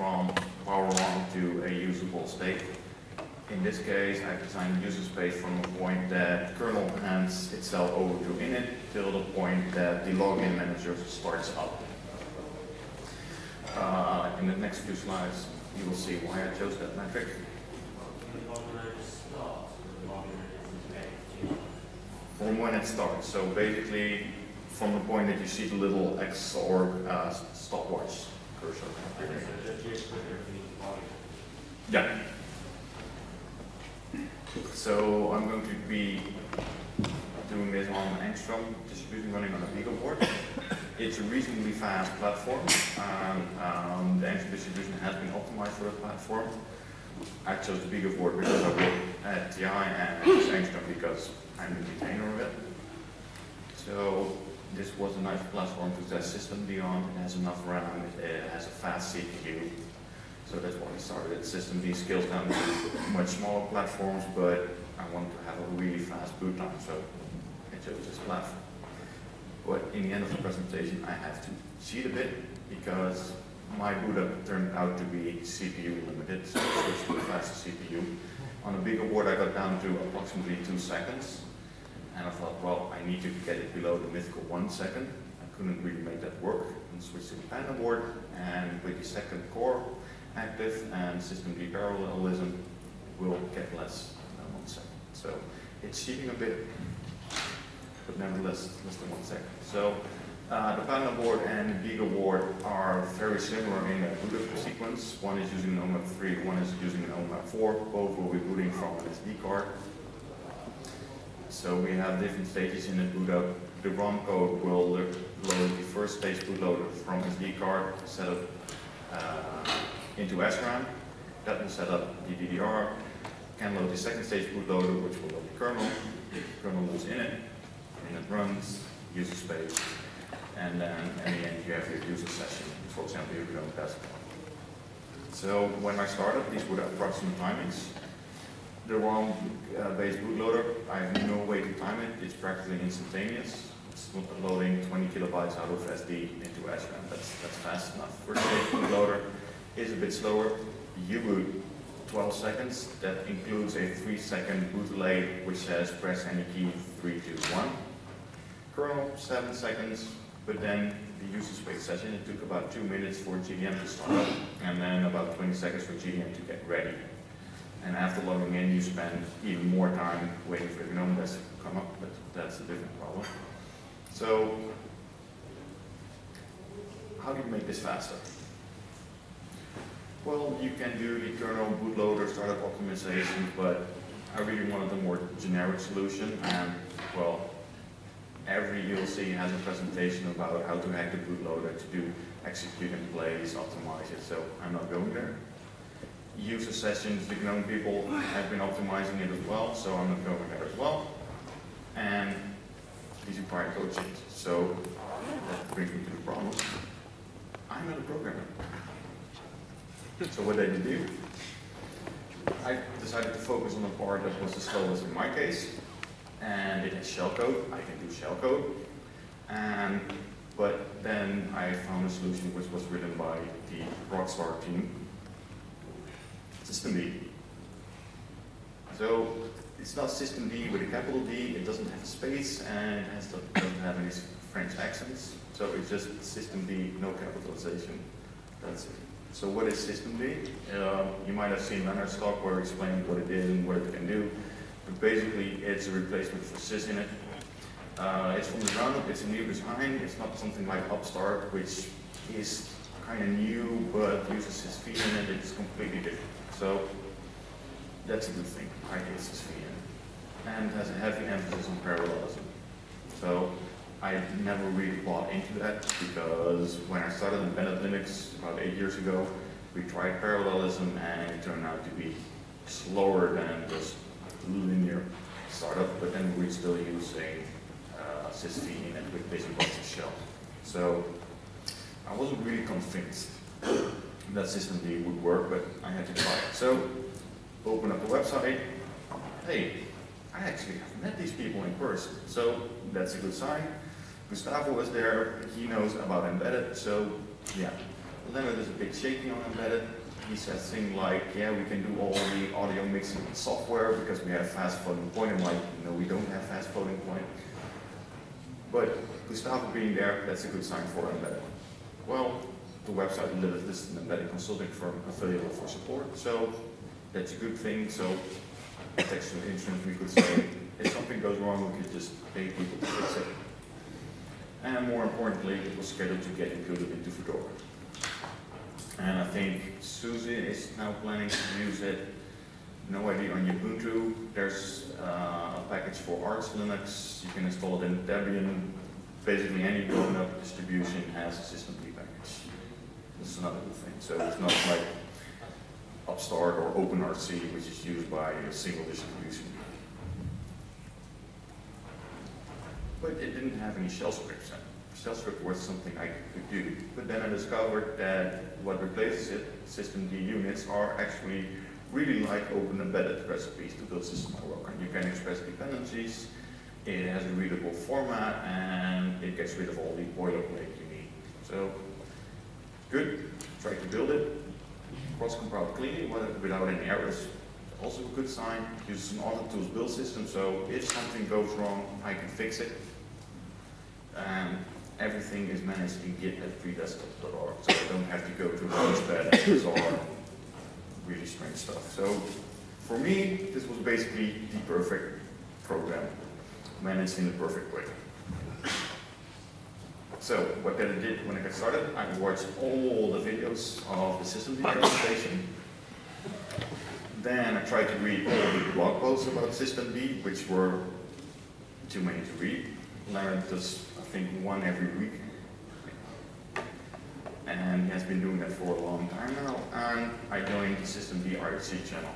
from power-on to a usable state. In this case, I've designed user space from the point that kernel hands itself over to init till the point that the login manager starts up. In the next few slides, you will see why I chose that metric. From when it starts. So basically, from the point that you see the little X or stopwatch cursor. Yeah. So I'm going to be doing this on an Angstrom distribution running on a BeagleBoard. It's a reasonably fast platform. The Angstrom distribution has been optimized for the platform. I chose the BeagleBoard because I work at TI and Angstrom because I'm the maintainer of it. So this was a nice platform to test systemd on. It has enough RAM, it has a fast CPU. So that's why we started at systemd, scales down to much smaller platforms, but I wanted to have a really fast boot time, so I chose this platform. But in the end of the presentation, I have to cheat a bit because my boot up turned out to be CPU limited, so I switched to the fastest CPU. On a bigger board, I got down to approximately 2 seconds, and I thought, well, I need to get it below the mythical 1 second. I couldn't really make that work, and switched to the Panda board, and with the second core active and systemd parallelism will get less than 1 second. So it's cheating a bit, but nevertheless less than 1 second. So the Panda board and the BeagleBoard are very similar in their boot-up sequence. One is using an OMAP 3, one is using an OMAP 4. Both will be booting from an SD card. So we have different stages in the boot-up. The ROM code will load the first stage bootloader from SD card, set up into SRAM. That will set up the DDR. Can load the second stage bootloader, which will load the kernel. The kernel loads init runs, user space, and then in the end you have your user session, for example, your GNOME test. So when I started, these were the approximate timings. The ROM-based bootloader, I have no way to time it. It's practically instantaneous. It's not loading 20 kilobytes out of SD into SRAM. That's fast enough. First stage bootloader is a bit slower. U-Boot 12 seconds. That includes a 3-second boot delay, which says press any key 3, 2, 1. Kernel 7 seconds, but then the user space session. It took about 2 minutes for GDM to start up, and then about 20 seconds for GDM to get ready. And after logging in, you spend even more time waiting for the GNOME test to come up, but that's a different problem. So, how do you make this faster? Well, you can do the kernel bootloader startup optimization, but I really wanted a more generic solution. And well, every ELC has a presentation about how to hack the bootloader to do execute in place, optimize it. So I'm not going there. User sessions, the GNOME people have been optimizing it as well, so I'm not going there as well. And these require code changes. So that brings me to the problem. I'm not a programmer. So what did I do? I decided to focus on the part that was the slowest in my case, and it has shellcode. I can do shellcode, but then I found a solution which was written by the Rockstar team, systemd. So it's not systemd with a capital D. It doesn't have space and it doesn't have any French accents. So it's just systemd, no capitalization. That's it. So what is systemd? You might have seen Leonard's talk where he explained what it is and what it can do. But basically, it's a replacement for sysvinit. It's from the ground up. It's a new design. It's not something like Upstart, which is kind of new, but uses sysvinit. It's completely different. So that's a good thing. I hate sysvinit. And has a heavy emphasis on parallelism. So I never really bought into that because when I started embedded Linux about 8 years ago, we tried parallelism and it turned out to be slower than just linear startup, but then we're still using sysvinit with BeagleBox and shell. So I wasn't really convinced that systemd would work, but I had to try it. So open up the website. Hey, I actually have met these people in person, so that's a good sign. Gustavo was there, he knows about embedded, so yeah, But then there's a big shaking on embedded. He says things like, yeah, we can do all the audio mixing with software because we have fast floating point. I'm like, no, we don't have fast floating point. But Gustavo being there, that's a good sign for embedded. Well, the website this is an embedded consulting firm available for support, so that's a good thing. So textual insurance, we could say, if something goes wrong, we could just pay people to fix it. And more importantly, it was scheduled to get included into Fedora. And I think Suzy is now planning to use it. No idea on Ubuntu. There's a package for Arch Linux. You can install it in Debian. Basically, any grown-up distribution has a systemd package. This is another good thing. So it's not like Upstart or OpenRC, which is used by a single distribution. But it didn't have any shell scripts in it. Shell script was something I could do, but then I discovered that what replaces it, systemd units, are actually really like open embedded recipes to build system I work on. You can express dependencies, it has a readable format, and it gets rid of all the boilerplate you need. So, good, try to build it, cross-compile cleanly without any errors. Also a good sign, uses an auto tools build system, so if something goes wrong, I can fix it. Everything is managed in git at freedesktop.org, so I don't have to go to those or really strange stuff. So for me, this was basically the perfect program, managed in the perfect way. So what I did when I got started, I watched all the videos of the systemd presentation. Then I tried to read all the blog posts about systemd, which were too many to read. Larry does, I think, one every week, and he has been doing that for a long time now. And I joined the systemd IRC channel.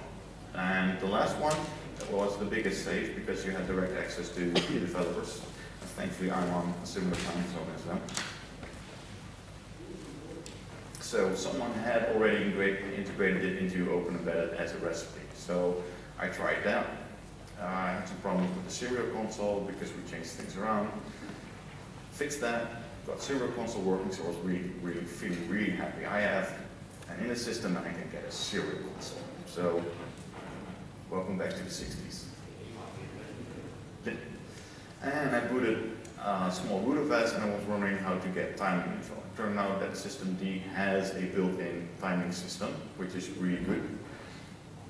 And the last one was the biggest save because you had direct access to the developers. And thankfully, I'm on a similar time zone as them. So someone had already integrated it into Open Embedded as a recipe. So I tried that. I had some problems with the serial console because we changed things around. Fixed that, got serial console working, so I was really happy. I have an inner system and I can get a serial console. So, welcome back to the 60s. And I booted a small rootfs and I was wondering how to get timing info. It turned out that systemd has a built-in timing system, which is really good.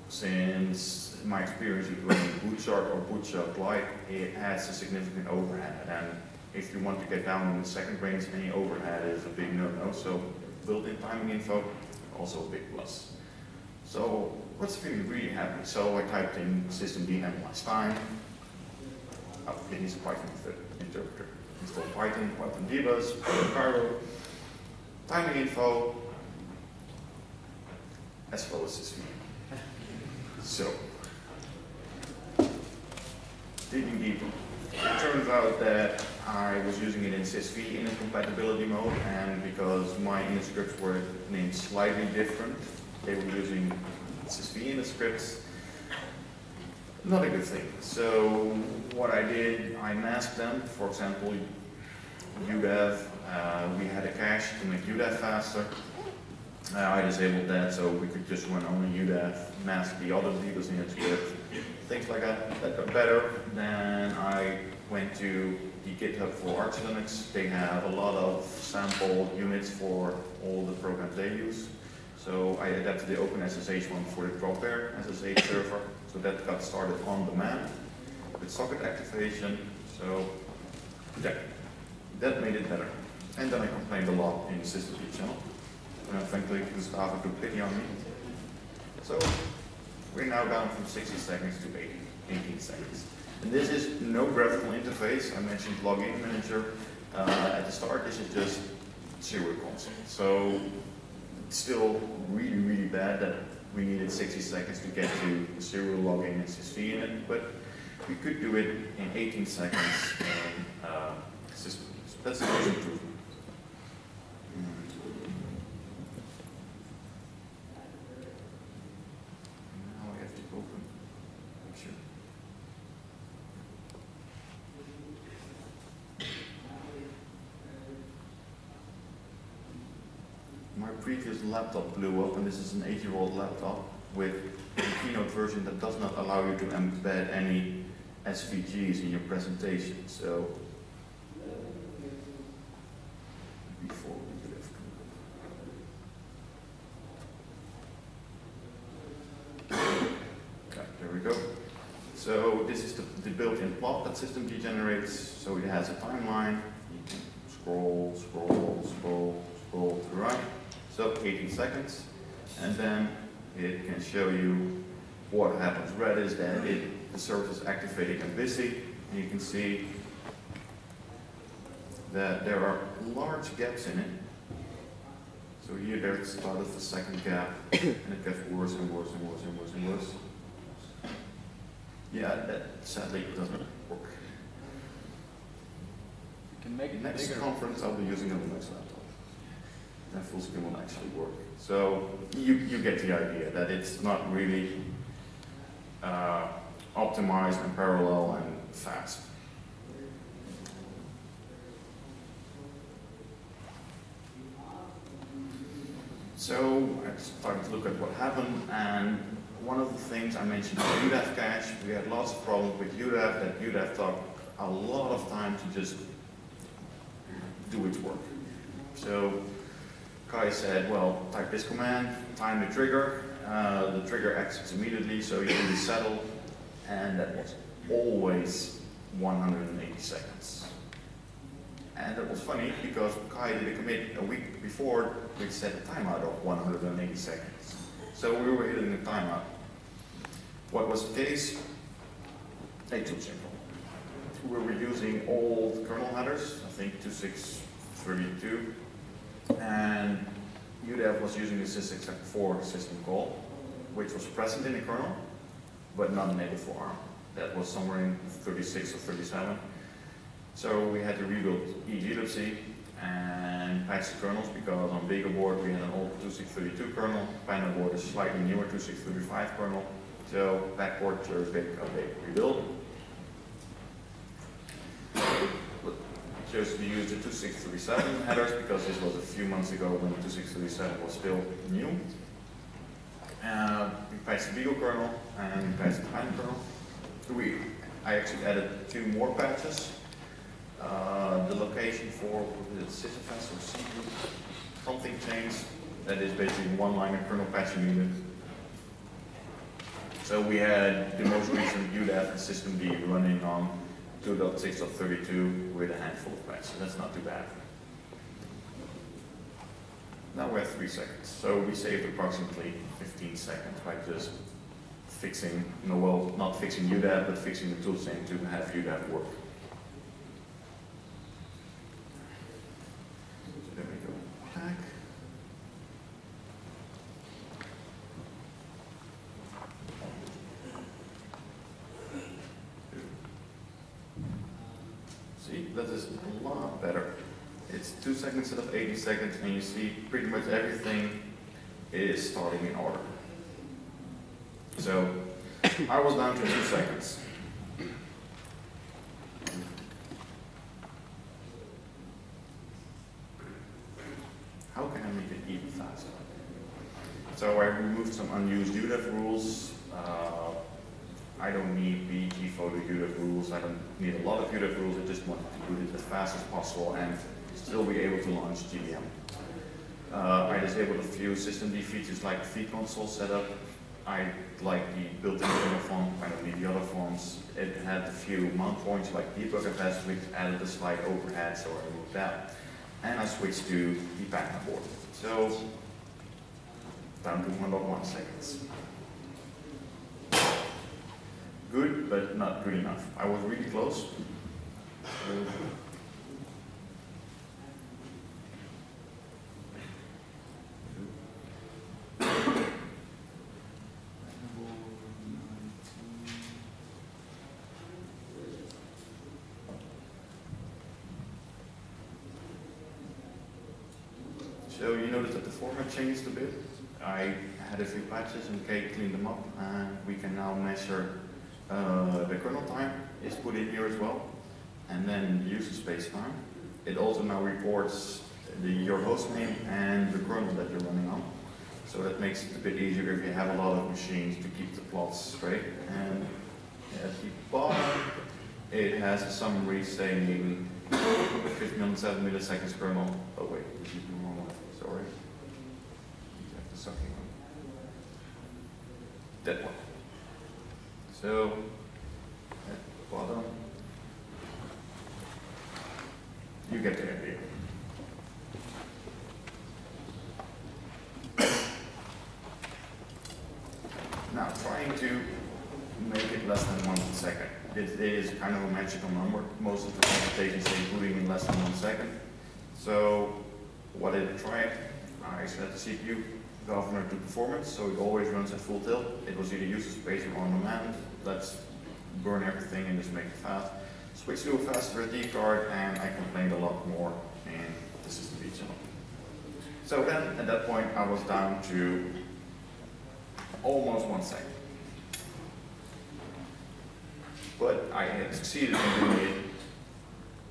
Since my experience with Bootstrap or Bootstrap Lite, it has a significant overhead, and if you want to get down in the second range, any overhead is a big no-no, so built-in timing info, also a big plus. So what's feeling really happy? So I typed in systemd analyze time. Oh, it needs a Python interpreter. Install Python, Python DBus, Python Cairo, timing info, as well as sysvinit. So, digging deeper, it turns out that I was using it in sysv in a compatibility mode, and because my inner scripts were named slightly different, they were using sysv inner scripts. Not a good thing. So what I did, I masked them. For example, UDEV, we had a cache to make UDEV faster. I disabled that so we could just run only UDEV, mask the other DBus in script, things like that. That got better. Then I went to the GitHub for Arch Linux. They have a lot of sample units for all the programs they use. So I adapted the OpenSSH one for the DropBear SSH server. So that got started on demand with socket activation. So that made it better. And then I complained a lot in the systemd channel. And thankfully, Gustavo took pity on me. So we're now down from 60 seconds to 18 seconds. And this is no graphical interface. I mentioned login manager at the start. This is just serial console. So it's still really bad that we needed 60 seconds to get to the serial login and sysv in it, but we could do it in 18 seconds in system. So that's a good improvement. previous laptop blew up, and this is an 8-year-old laptop with a Keynote version that does not allow you to embed any SVGs in your presentation. So before we could have okay, there we go. So this is the built-in plot that systemd generates. So it has a timeline. You can scroll, scroll, scroll, scroll to the right. So 18 seconds. And then it can show you what happens. Red is that the service is activated and busy. And you can see that there are large gaps in it. So here there it started the second gap. And it gets worse and worse and worse and worse and worse. Yeah, that sadly doesn't work. You can make it next bigger. Conference I'll be using a Linux laptop. That full screen will actually work. So you get the idea that it's not really optimized and parallel and fast. So I started to look at what happened, and one of the things I mentioned was UDEV cache. We had lots of problems with UDEV, that UDEV took a lot of time to just do its work. So Kai said, well, type this command, time the trigger exits immediately, so you can settle, and that was always 180 seconds. And that was funny, because Kai did a commit a week before, which set a timeout of 180 seconds. So we were hitting the timeout. What was the case? They took simple. We were using old kernel headers, I think 2632, and UDEV was using the sys64 system call, which was present in the kernel, but not enabled for ARM. That was somewhere in 36 or 37. So we had to rebuild egilibc and patch the kernels, because on BeagleBoard we had an old 2632 kernel, Panda board is slightly newer 2635 kernel, so backport, jurisdiction, update, rebuild. But just we used the 2637 headers, because this was a few months ago when 2637 was still new. We patched the Beagle kernel and we patched the Panda kernel. I actually added 2 more patches. The location for the sysadmin or cgroup, something changed. That is basically one line of kernel patching unit. So we had the most recent UDEV and systemd running on 2.6.32 with a handful of patches. That's not too bad. Now we have 3 seconds. So we saved approximately 15 seconds by just fixing, no, well, not fixing UDEV, but fixing the toolchain to have UDEV work. That is a lot better. It's 2 seconds instead of 80 seconds, and you see pretty much everything is starting in order. So I was down to 2 seconds. How can I make it even faster? So I removed some unused UDEV rules. I don't need BG photo UDEV rules, I don't need a lot of UDEV rules, I just wanted to do it as fast as possible and still be able to launch GDM. I disabled a few systemd features like the console setup. I like the built-in kernel form, I don't need the other forms. It had a few mount points like debugFS, which added a slight overhead, so I removed that. And I switched to the Panda board. So, down to 1.1 seconds. Good, but not good enough. I was really close. So you notice that the format changed a bit. I had a few patches and Kate cleaned them up, and we can now measure the kernel time is put in here as well, and then user space time. It also now reports your host name and the kernel that you're running on. So that makes it a bit easier if you have a lot of machines to keep the plots straight. And at the bottom, it has a summary saying 507 milliseconds kernel. Oh wait, this is the wrong one. Sorry. You have the sucking one. That one. So at the bottom, you get the idea. Now, trying to make it less than 1 second. It is kind of a magical number. Most of the computations say booting in less than 1 second. So, what did I try? I set the CPU governor to performance, so it always runs at full tilt. It was either user space or on demand. Let's burn everything and just make it fast. Switch to a faster SD card, and I complained a lot more in the system B channel. So then, at that point, I was down to almost 1 second. But I had succeeded in doing it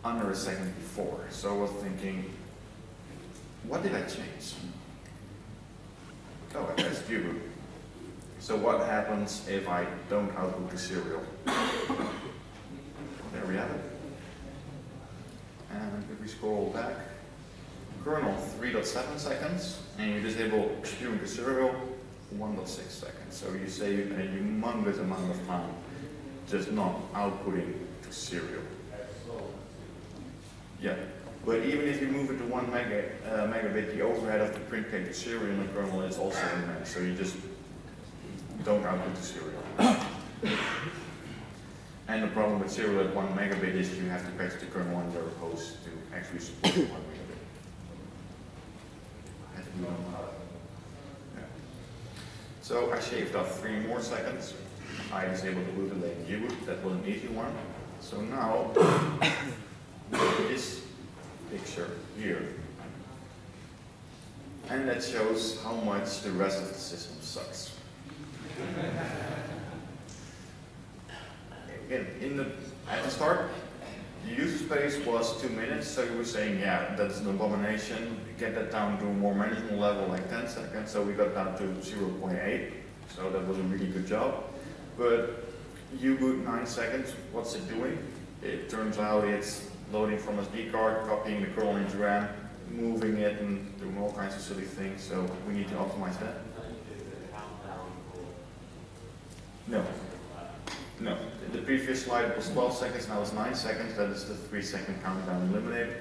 under a second before. So I was thinking, what did I change? Oh, I pressed U-Boot. So what happens if I don't output the serial? There we have it. And if we scroll back, kernel 3.7 seconds, and you disable queuing the serial. 1.6 seconds. So you save a humongous amount of time just not outputting to serial. Yeah, but even if you move it to 1 megabit, the overhead of the print cake to serial in the kernel is also immense. So you just don't output to serial. And the problem with serial at 1 megabit is you have to patch the kernel under a host to actually support 1 megabit. As we don't know. So I shaved off 3 more seconds. I disabled the boot delay in U-Boot. That was an easy one. So now, this picture here. And that shows how much the rest of the system sucks. Again, at the start, the user space was 2 minutes, so you were saying, yeah, that's an abomination. Get that down to a more manageable level, like 10 seconds, so we got down to 0.8, so that was a really good job. But U-Boot 9 seconds, what's it doing? It turns out it's loading from SD card, copying the kernel into RAM, moving it, and doing all kinds of silly things, so we need to optimize that. No. No, the previous slide was 12 seconds, now it's 9 seconds, that is the 3-second countdown eliminated.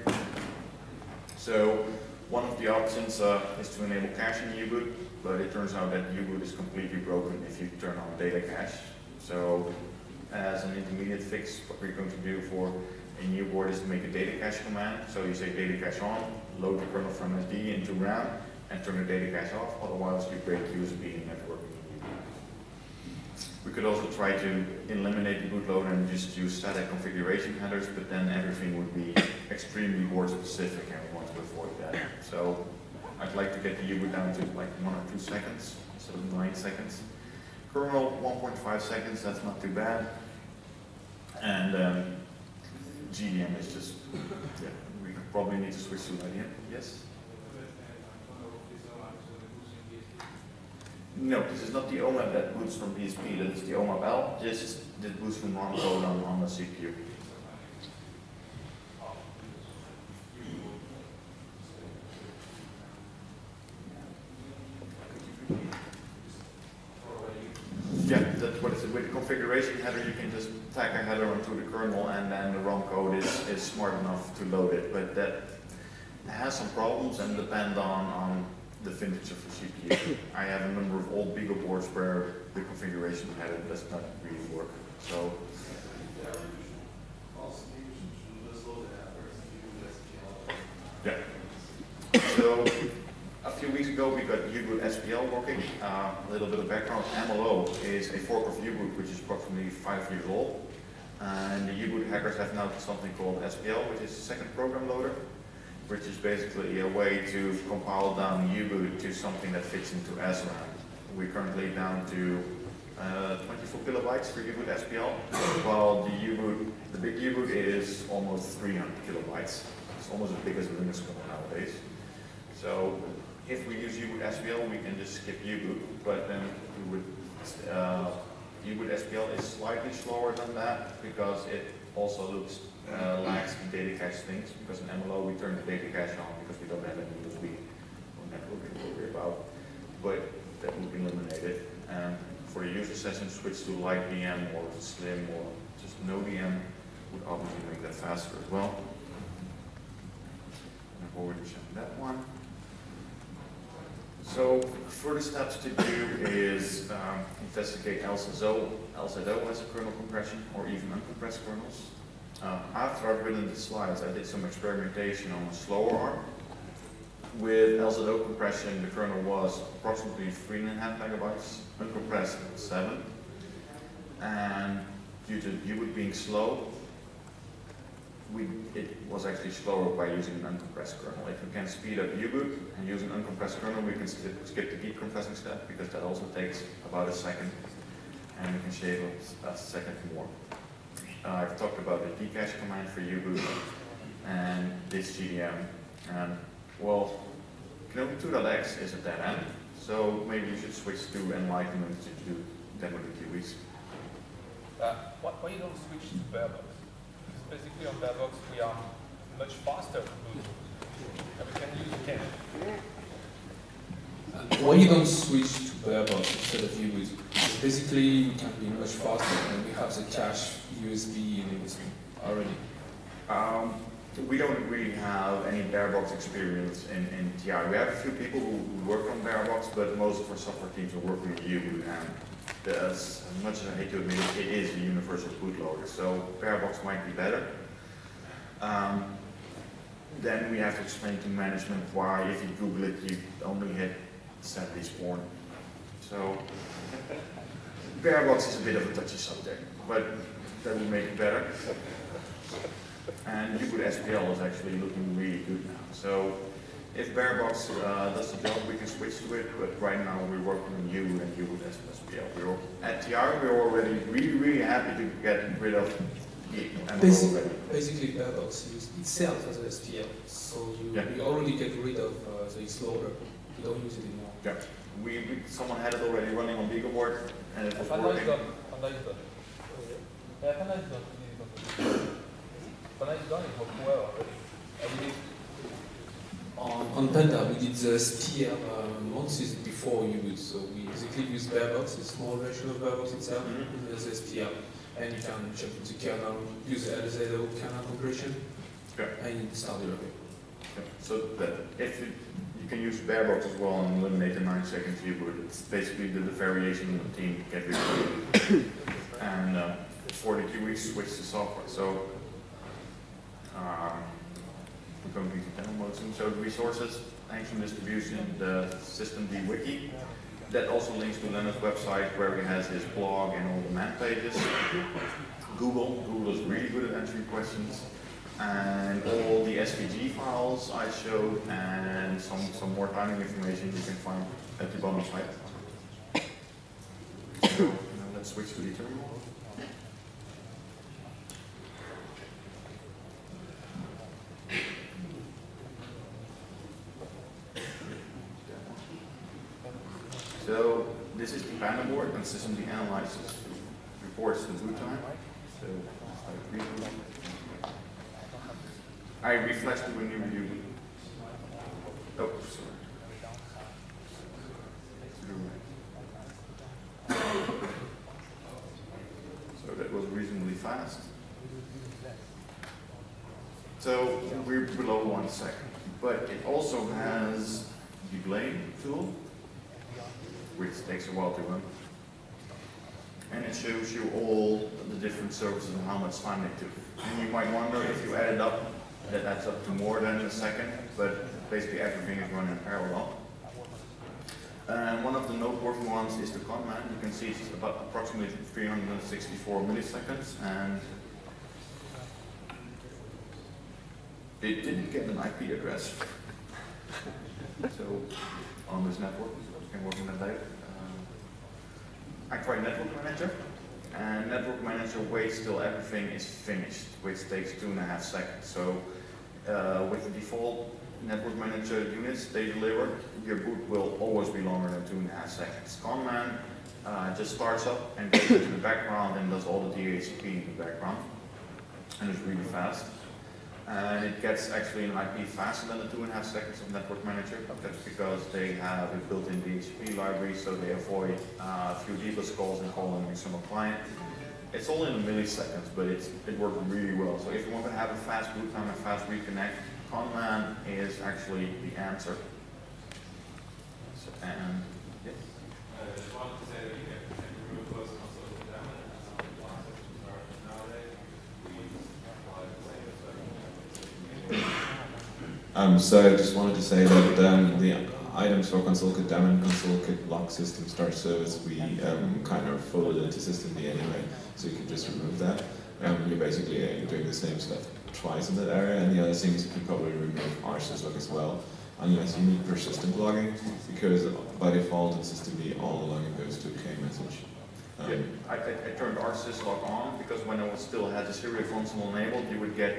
So, one of the options is to enable cache in U-Boot, but it turns out that U-Boot is completely broken if you turn on data cache. So, as an intermediate fix, what we're going to do for a new board is to make a data cache command. So you say data cache on, load the kernel from SD into RAM, and turn the data cache off, otherwise you break USB and network. We could also try to eliminate the bootloader and just use static configuration headers, but then everything would be extremely board specific and we want to avoid that. So I'd like to get the U-Boot down to like 1 or 2 seconds, so 9 seconds. Kernel, 1.5 seconds, that's not too bad. And GDM is just, yeah, we probably need to switch to IDM, yes? No, this is not the OMAP that boots from BSP, that is the OMAP-L. This is the boots from ROM code on the CPU. Yeah, that's what it is. With the configuration header, you can just tack a header onto the kernel, and then the ROM code is smart enough to load it. But that has some problems and depend on the vintage of the CPU. I have a number of old BeagleBoards where the configuration header does not really work. So, yeah. So, a few weeks ago we got U-Boot SPL working. A little bit of background. MLO is a fork of U-Boot, which is approximately 5 years old. And the U-Boot hackers have now something called SPL, which is a second program loader, which is basically a way to compile down U-Boot to something that fits into SRAM. We're currently down to 24 kilobytes for U-Boot SPL, while the big U-Boot is almost 300 kilobytes. It's almost as big as Linux nowadays. So if we use U-Boot SPL, we can just skip U-Boot, but then U-Boot SPL is slightly slower than that because it also looks lacks in data cache things, because in MLO we turn the data cache on because we don't have any USB on networking to worry about, but that will be eliminated. And for the user session, switch to light VM or slim or just no VM would obviously make that faster as well. And I've already shown that one. So further steps to do is investigate LZO as a kernel compression or even uncompressed kernels. After I've written the slides, I did some experimentation on a slower ARM. With LZO compression, the kernel was approximately 3.5 megabytes, uncompressed 7. And due to U-Boot being slow, it was actually slower by using an uncompressed kernel. If we can speed up U-Boot and use an uncompressed kernel, we can skip the decompressing step because that also takes about a second, and we can shave a second more. I've talked about the dcache command for U-Boot and this GDM. And well, GNOME 2.x is a dead end, so maybe you should switch to Enlightenment to do demo the QEs. Why you don't switch to Barebox? Because basically on Barebox we are much faster to boot, and we can use it. Why you don't switch to Barebox instead of U-Boot? Because basically we can be much faster, and we have the cache, USB, and everything already. We don't really have any Barebox experience in TI. We have a few people who work on Barebox, but most of our software teams are working with U-Boot. And as much as I hate to admit it, it is a universal bootloader, so Barebox might be better. Then we have to explain to management why, if you Google it, you only hit sadly porn. So Barebox is a bit of a touchy subject, but that will make it better. And U-Boot SPL is actually looking really good now. So if Barebox does the job, we can switch to it, but right now we're working on U and U-Boot SPL. We're at TR, we're already really happy to get rid of the Basically, Barebox uses itself as an SPL, so we already get rid of the explorer. We don't use it anymore. Yeah, someone had it already running on BeagleBoard, and it was working. On Panda, we did the SPL months before U-Boot, so we basically use Barebox, a small version of Barebox itself, as SPL, and you can jump into kernel, use LZO kernel compression, and start it up. So that if you can use Barebox as well and eliminate the 9 seconds U-Boot, it's basically the variation in the team can be created. And for the QE, switch to software. So we're going to download some resources, Angstrom distribution, the systemd wiki. That also links to Leonard's website where he has his blog and all the man pages. Google is really good at answering questions. And all the SVG files I showed and some more timing information you can find at the bottom site. So, now let's switch to the terminal. So this is the Panda board, and system analyzes reports the boot time. So I reflex to a new review. Oh, sorry. So that was reasonably fast. So we're below 1 second, but it also has the blame tool, which takes a while to run. And it shows you all the different services and how much time they took. And you might wonder if you add it up, that adds up to more than a second, but basically everything is running in parallel. And one of the noteworthy ones is the ConnMan. You can see it's about approximately 364 milliseconds, and they didn't get an IP address. So on this network, working on that later. I tried Network Manager, and Network Manager waits till everything is finished, which takes 2.5 seconds. So with the default Network Manager units they deliver, your boot will always be longer than 2.5 seconds. ConnMan just starts up and goes into the background and does all the DHCP in the background, and it's really fast. And it gets actually an IP faster than the 2.5 seconds of Network Manager. That's because they have a built-in DHCP library, so they avoid a few DBus calls and call an external client. It's all in milliseconds, but it works really well. So if you want to have a fast boot time and fast reconnect, ConnMan is actually the answer. So, and yeah. I just wanted to say that you can remove those console kit and some blocks that you start nowadays. So I just wanted to say that the items for console kit daemon and console kit block system start service we kind of folded into systemd anyway, so you can just remove that. You're basically doing the same stuff twice in that area, and the other thing is you can probably remove rsyslog as well, unless you need persistent logging, because by default in systemd all the logging goes to a K message. Yeah, I turned rsyslog on because when I still had the serial console enabled, you would get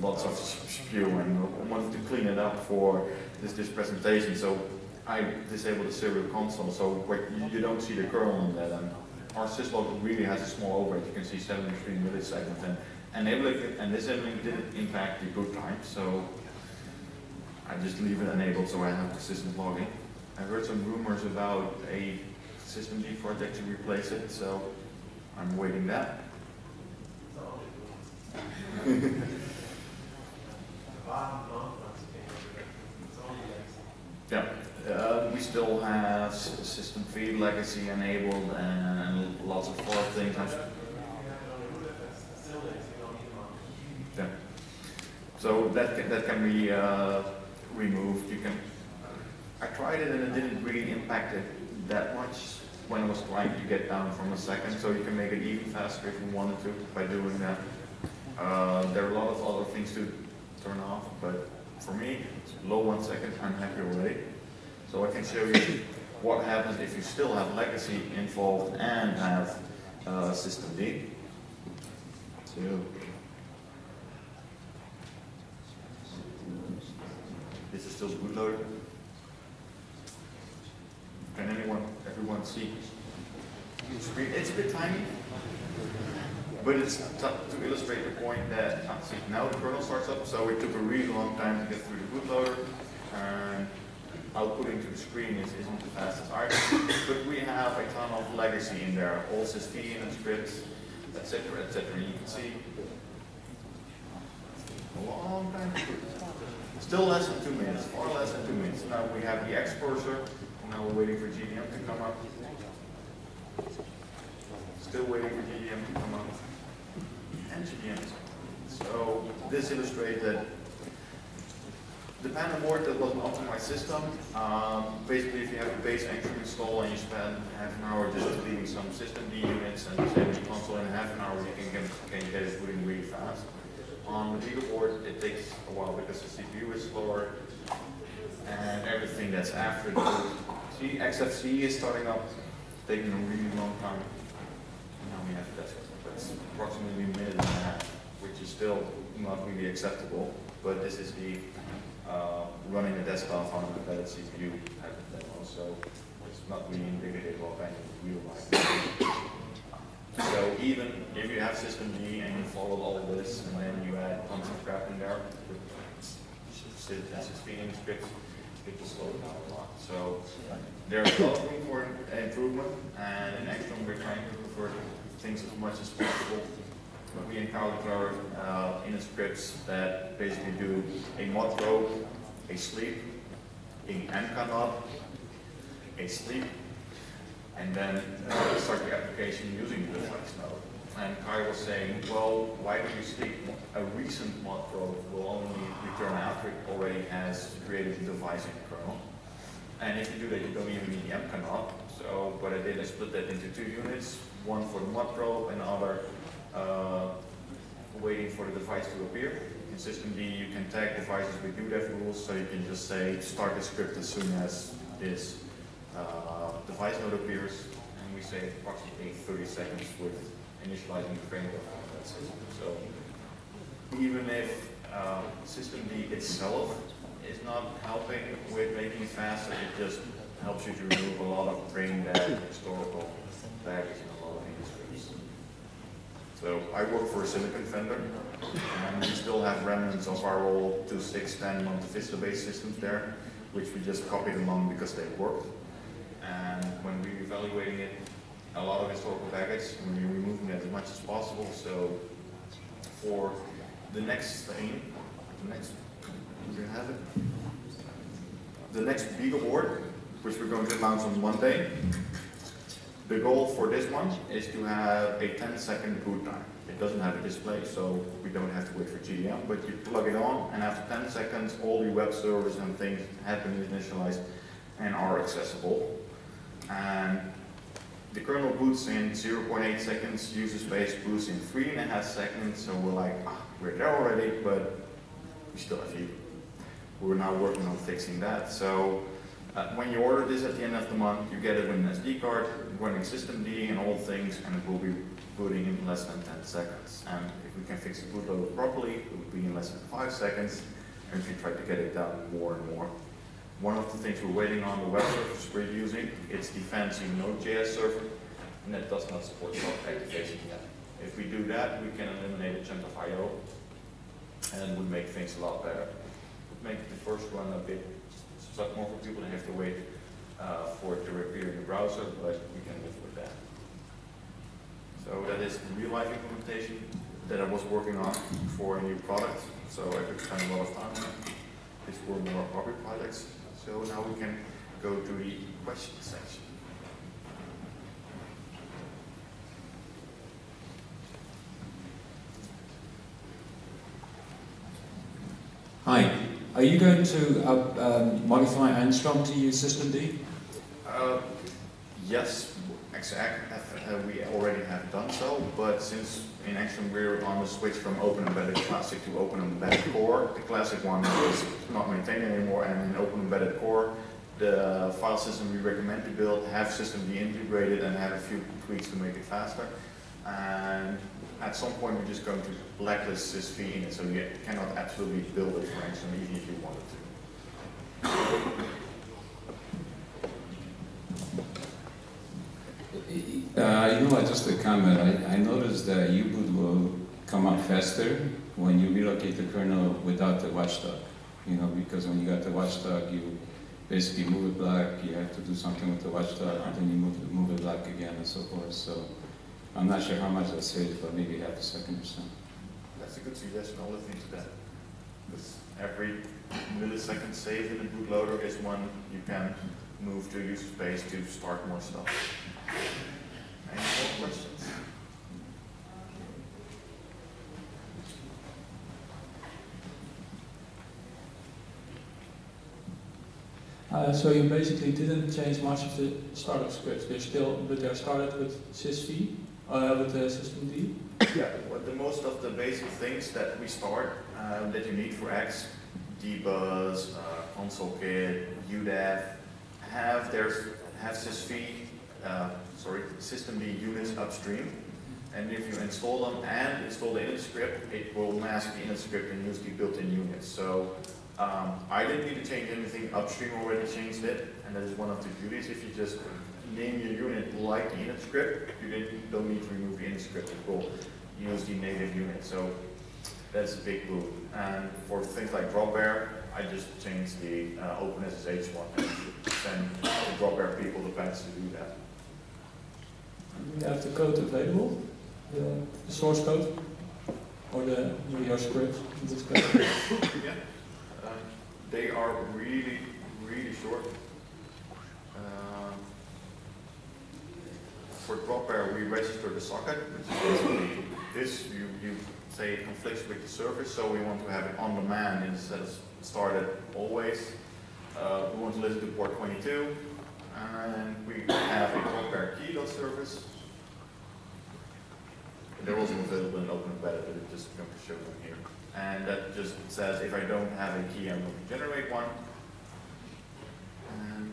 lots of spew, and I wanted to clean it up for this presentation, so I disabled the serial console, so you don't see the kernel on that. And our syslog really has a small overhead. You can see 73 milliseconds, and enabling it and disabling didn't impact the boot time, so I just leave it enabled so I have consistent logging. I heard some rumors about a systemd project to replace it, so I'm waiting that. Yeah, we still have system feed legacy enabled and lots of other things. Yeah. So that can be removed. You can. I tried it and it didn't really impact it that much when I was trying to get down from a second. So you can make it even faster if you wanted to by doing that. There are a lot of other things to turn off, but for me, it's low 1 second, I'm happy already. So I can show you what happens if you still have legacy involved and have systemd. So, this is still bootloader. Can everyone see? It's a bit tiny, but it's to illustrate the point that now the kernel starts up, so it took a really long time to get through the bootloader, and outputting to the screen isn't the fastest art, but we have a ton of legacy in there, all sys and scripts, etc., etc. You can see a long time to boot. Still less than 2 minutes, far less than 2 minutes. Now we have the X cursor, now we're waiting for GDM to come up. Still waiting for GDM to come up. And GDM. So this illustrates that the Panda board that was an optimized system. Basically, if you have a base Angstrom install and you spend half an hour just deleting some systemd units and disabling the console in half an hour, you can get it moving really fast. On the BeagleBoard, it takes a while because the CPU is slower and everything that's after the boot. See, XFCE is starting up, taking a really long time. Now we have that's approximately a minute and a half, which is still not really acceptable. But this is the running the desktop on an embedded CPU type of demo, so it's not really indicative of any real life. So even if you have systemd and you follow all this, and then you add tons of crap in there, sys scripts, it will slow down a lot. So there's a lot of room for improvement, and in Angstrom we're trying to prefer things as much as possible. But we encounter inner scripts that basically do a mod rope, a sleep, an cannot, a sleep, and then start the application using the device node. And Kai was saying, well, why do you sleep? A recent mod rope will only return after it already has created the device in the kernel. And if you do that, you don't even need the mcannot. So what I did, I split that into 2 units, one for the mod rope and the other waiting for the device to appear. In systemd, you can tag devices with UDEV rules, so you can just say start the script as soon as this device node appears, and we save approximately 30 seconds with initializing the framework. So even if systemd itself is not helping with making it faster. It just helps you to remove a lot of brain dead historical baggage in a lot of industries. So I work for a silicon vendor, and we still have remnants of our old 2.6.10 Monte Vista based systems there, which we just copied along because they worked. And when we're evaluating it, a lot of historical baggage, we're removing that as much as possible. So for the next thing, the next BeagleBoard, which we're going to announce on Monday, the goal for this one is to have a 10-second boot time. It doesn't have a display, so we don't have to wait for GDM, but you plug it on, and after 10 seconds, all the web servers and things have been initialized and are accessible. And the kernel boots in 0.8 seconds, user space boots in 3.5 seconds, so we're like, ah, we're there already, but we still have you. We're now working on fixing that. So when you order this at the end of the month, you get it with an SD card, running systemd and all things, and it will be booting in less than 10 seconds. And if we can fix the bootloader properly, it will be in less than 5 seconds, and we can try to get it down more and more. One of the things we're waiting on the web servers we're using, it's the fancy Node.js server, and that does not support self-activation yet. If we do that, we can eliminate a chunk of I.O. and it would make things a lot better. It would make the first one a bit stuck more for people that have to wait for it to appear in the browser, but we can live with that. So that is the real-life implementation that I was working on for a new product, so I could spend a lot of time on it. These were more hobby projects. So now we can go to the question section. Hi, are you going to modify Angstrom to use systemd? Yes, exactly. We already have done so, but since in Angstrom we're on the switch from Open Embedded Classic to Open Embedded Core, the classic one is not maintained anymore, and in Open Embedded Core, the file system we recommend to build have systemd integrated and have a few tweaks to make it faster. And at some point, we're just going to blacklist sysvinit, so you cannot absolutely build it for Angstrom even if you wanted to. You know, just a comment. I noticed that U-Boot will come up faster when you relocate the kernel without the watchdog. You know, because when you got the watchdog, you basically move a block, you have to do something with the watchdog, and then you move a block again and so forth. So I'm not sure how much that saves, but maybe 0.5 seconds or so. That's a good suggestion. All the things that every millisecond save in the bootloader is one you can move to user space to start more stuff. Any more questions? So you basically didn't change much of the startup scripts. They started with sysv, with the systemd. Yeah, well, the most of the basic things that we start that you need for X, DBus, console kit, UDEV, have sysv. Systemd units upstream, and if you install them and install the init script, it will mask the init script and use the built-in units. So I didn't need to change anything. Upstream already changed it, and that is one of the beauties. If you just name your unit like the init script, you don't need to remove the init script. It will use the native unit. So that's a big boom. And for things like DropBear, I just changed the OpenSSH one and send the DropBear people the patch to do that. Do you have the code available? The source code? Or the your scripts in this code? Yeah. They are really, really short. For DropBear, we register the socket, which is basically this. You say it conflicts with the service, so we want to have it on demand instead of started always. We want to listen to port 22. And we have a DropBear key service. They're also available in Open Embedded, but I'm just going to show them here. And that just says if I don't have a key, I'm going to generate one. And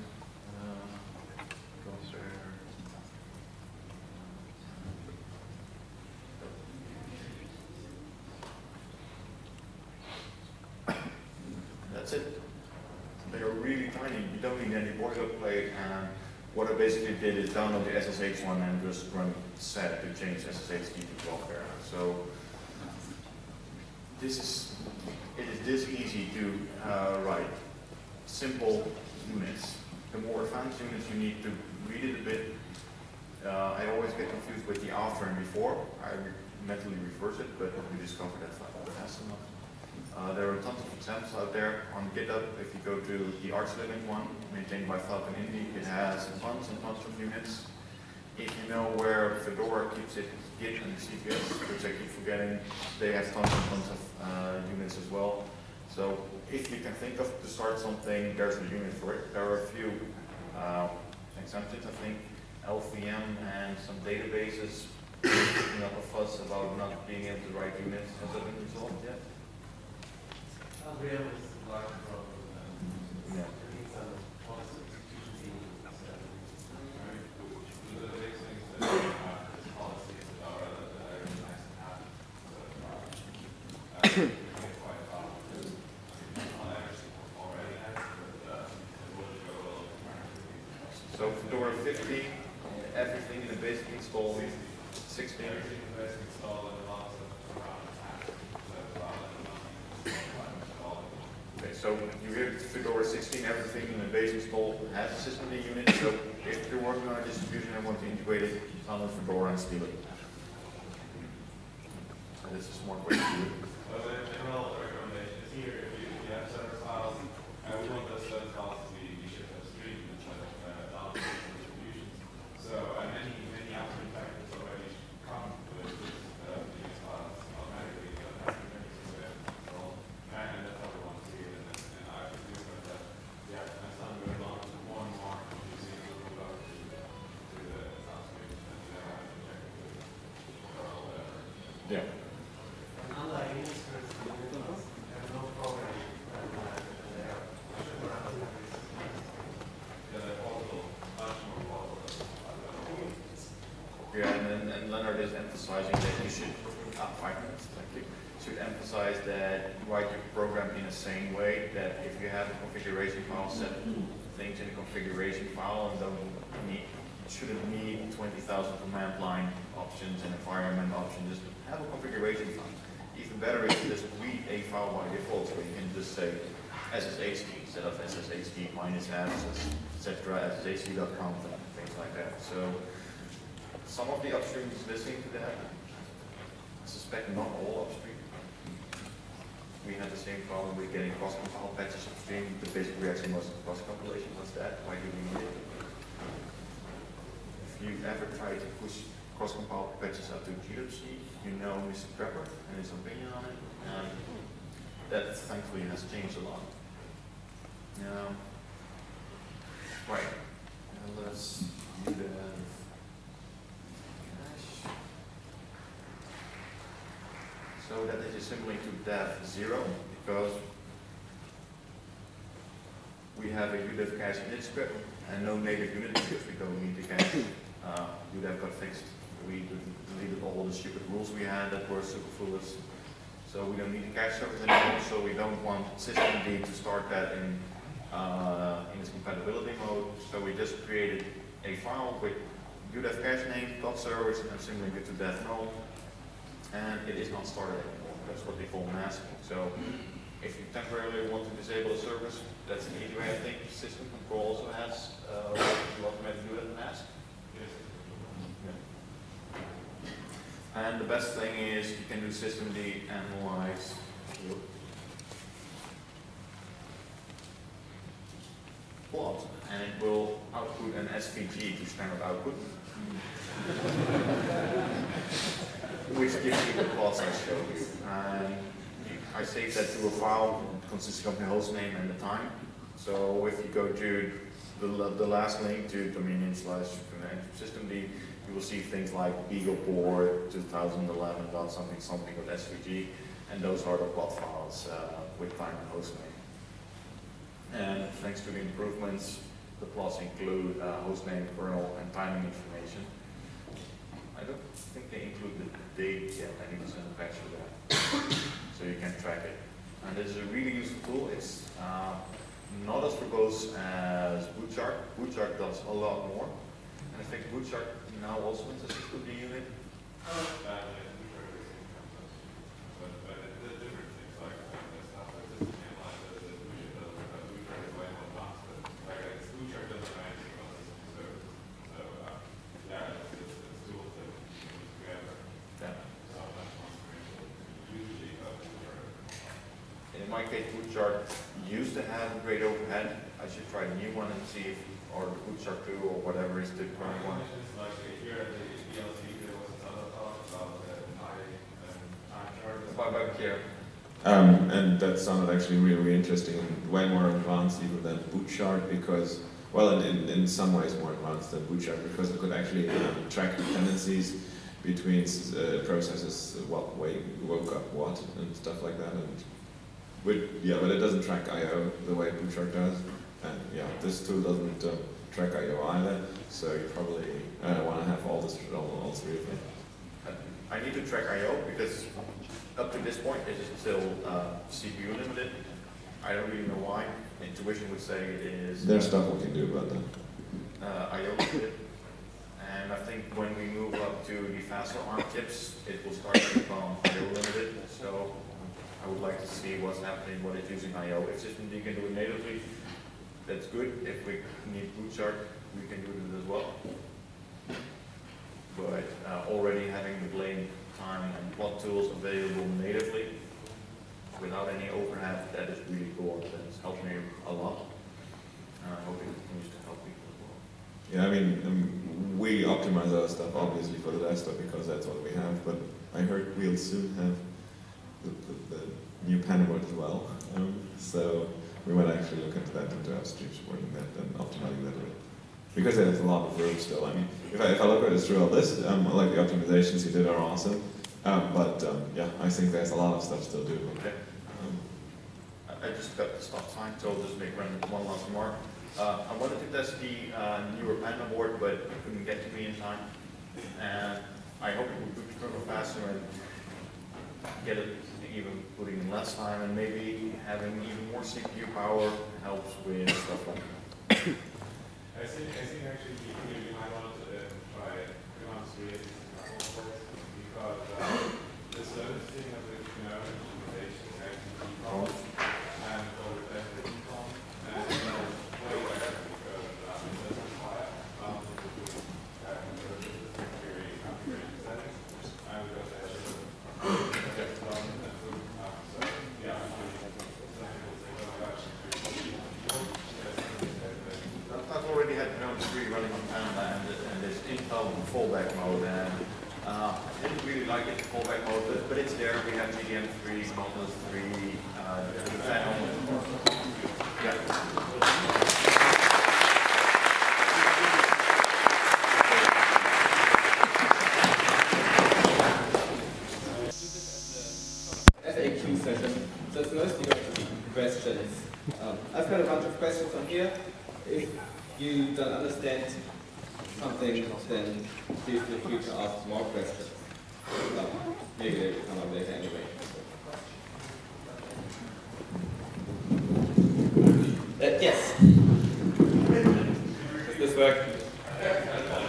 any boilerplate, and what I basically did is download the SSH one and just run set to change SSH key to DropBear. So it is this easy to write simple units. The more advanced units you need to read it a bit. I always get confused with the after and before. I mentally reverse it, but we discovered that fast enough. There are tons of examples out there on GitHub. If you go to the Arch Linux one, maintained by Falcon Indy, it has tons and tons of units. If you know where Fedora keeps it, Git and CPS, which I keep forgetting, they have tons and tons of units as well. So if you can think of to start something, there's a unit for it. There are a few examples, I think, LVM and some databases making up a fuss about not being able to write units. Has that been resolved yet? LVM is a large problem. So Fedora 50, everything in the basic install with 16. Okay, so you hear Fedora 16, everything in the base install has a systemd unit. So if you're working on a distribution and want to integrate it, download Fedora and steal it. So this is a smart way to do it. So the general recommendation is here, if you have server files, I would want those server files to be shipped upstream and try to download distributions. So many upstream factors already come with these files automatically, so that's the many control. And that's how we want to see it, and I actually do think that, yeah, as time goes on, more and more using a little bit of the downstream, and then I have to check it with the yeah. That you write your program in the same way, that if you have a configuration file, set things in a configuration file and don't need, shouldn't need 20,000 command line options and environment options. Just have a configuration file. Even better is to just read a file by default, so you can just say SSH key instead of SSH key minus apps, etc. SSH key.conf and things like that. So some of the upstream is listening to that. I suspect not all upstream. We had the same problem with getting cross-compile patches upstream. The basic reaction was cross-compilation. What's that? Why do we need it? If you've ever tried to push cross-compile patches up to GWC, you know Mr. Prepper and his opinion on it. And that thankfully has changed a lot. Now, right. Now let's do the cache. So that is similar to dev0 because we have a UDEV cache init script and no native unit because we don't need the cache. UDEV got fixed. We deleted all the stupid rules we had that were super foolish. So we don't need the cache service anymore. So we don't want systemd to start that in its compatibility mode. So we just created a file with UDEV cache name, dot service, and similar to dev null. And it is not started anymore. That's what they call masking. So if you temporarily want to disable a service, that's an easy way. I think system control also has you automatically do it mask. Yes. Yeah. And the best thing is you can do systemd analyze. Plot, and it will output an SVG to standard output. Which gives you the plots I showed you. I saved that to a file consisting of the host name and the time. So if you go to the last link to dominion/systemd, you will see things like BeagleBoard 2011 dot something something with SVG, and those are the plot files with time and host name. And thanks to the improvements, the plots include host name, kernel, and timing information. I don't think they include the date yet. I need to send a patch for that, so you can track it. And this is a really useful tool. It's not as verbose as Bootjar. Bootjar does a lot more. And I think Bootjar now also has a systemd unit. Try a new one and see if, or the Bootjar 2 or whatever is the current one. And that sounded actually really, really interesting, way more advanced even than Bootjar because, well, in some ways more advanced than Bootjar because it could actually track dependencies between processes, what way woke up what and stuff like that. And yeah, but it doesn't track I/O the way Bootjar does. And yeah, this tool doesn't track I/O either, so you probably want to have all three of them. I need to track I/O because up to this point it is still CPU limited. I don't really know why. Intuition would say it is. There's stuff we can do about that. I/O limited, and I think when we move up to the faster ARM chips, it will start to become I/O limited. So I would like to see what's happening, what it's using I/O. If systemd can do it natively, that's good. If we need Bootjar, we can do it as well. But already having the blame time and plot tools available natively, without any overhead, that is really cool. That's helped me a lot, and I hope it continues to help people as well. Yeah, I mean, we optimize our stuff obviously for the desktop because that's what we have. But I heard we'll soon have the new Panda board as well. So we might actually look into that, into upstream supporting that and optimizing that a bit. Because there's a lot of room still. I mean, if I look at it through all this, like the optimizations you did are awesome. Yeah, I think there's a lot of stuff still doable. Okay. I just got the stop sign, so I'll just make one last remark. I wanted to test the newer Panda board, but it couldn't get to me in time. And I hope it would go faster and get it even putting in less time, and maybe having even more CPU power helps with stuff like that. I think actually you might want to try Freelance Related because the servicing of the generic implementation is actually default and all the best of default and way better because it doesn't require fallback mode, and I didn't really like it, fallback mode, but it's there. We have GDM 3, models 3, the panel. Yeah. FAQ session, so it's mostly going to be questions. I've got a bunch of questions on here. If you don't understand something, then please feel free to ask more questions. But maybe they will come up later anyway. Yes. Does this work?